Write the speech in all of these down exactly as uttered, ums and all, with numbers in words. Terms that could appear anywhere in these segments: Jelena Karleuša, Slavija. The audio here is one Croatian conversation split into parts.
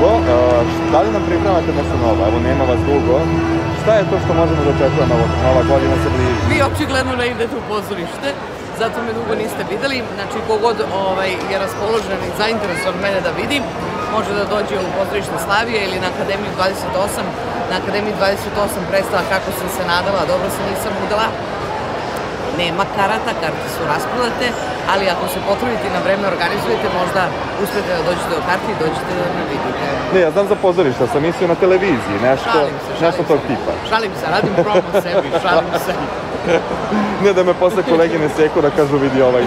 drugo, da li nam pripremate nešto novo? Evo, nema vas dugo. Šta je to što možemo da očekujemo? Nova godina se bliži. Vi očigledno ne idete u pozorište, zato me dugo niste videli. Znači, kogod je raspoložen i zainteresovan mene da vidim, može da dođe u pozorište Slavije ili na Akademiju dvadeset osam. Na Akademiji dvadeset osam predstava Kako sam se nadala, dobro se nisam udala. Nema karata, karte su rasprodate, ali ako se potrudite i na vreme organizujete, možda uspete da dođete do karte i dođete da me vidite. Ne, ja znam za pozorišta, sam mislio na televiziji, nešto tog tipa. Šalim se, radim promo sebi, šalim se. Ne da me posle kolege ne seku da kažu vidi ovaj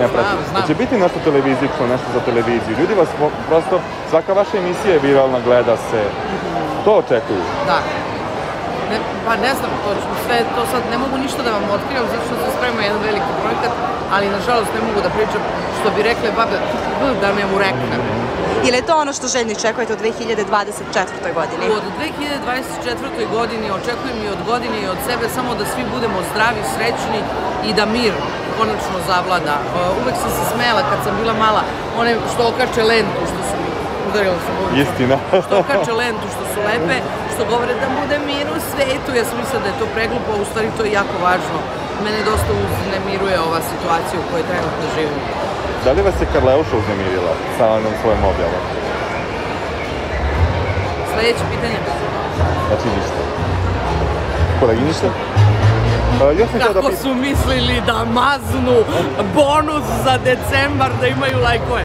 ne prati. Znači biti nešto televizijsko, nešto za televiziju. Ljudi vas prosto, svaka vaša emisija je viralna, gleda se, to očekuju. Da. Pa ne znam točno, sve to sad ne mogu ništa da vam otkrivam, zato što se spremio jedan veliki projekat, ali nažalost ne mogu da pričam što bi rekle babe, da ne mu reknem. Ili je to ono što željni čekujete u dve hiljade dvadeset četvrtoj. godini? Od dve hiljade dvadeset četvrtoj. godini očekujem i od godine i od sebe samo da svi budemo zdravi, srećni i da mir konačno zavlada. Uvek sam se smela kad sam bila mala, one što okače lentu, što su udarila sam ovdje. Istina. Što okače lentu, što su lepe, što govore da bude mir u svetu. Ja sam mislila da je to preglupo, a u stvari to je jako važno. Mene dosta uznemiruje ova situacija u kojoj trenutno živim. Da li vas je Karleuša uznemirila sa onom svojom objavom? Sljedeće pitanje. Znači ništa. Kolegi ništa? Kako su mislili da maznu bonus za decembar, da imaju lajkove?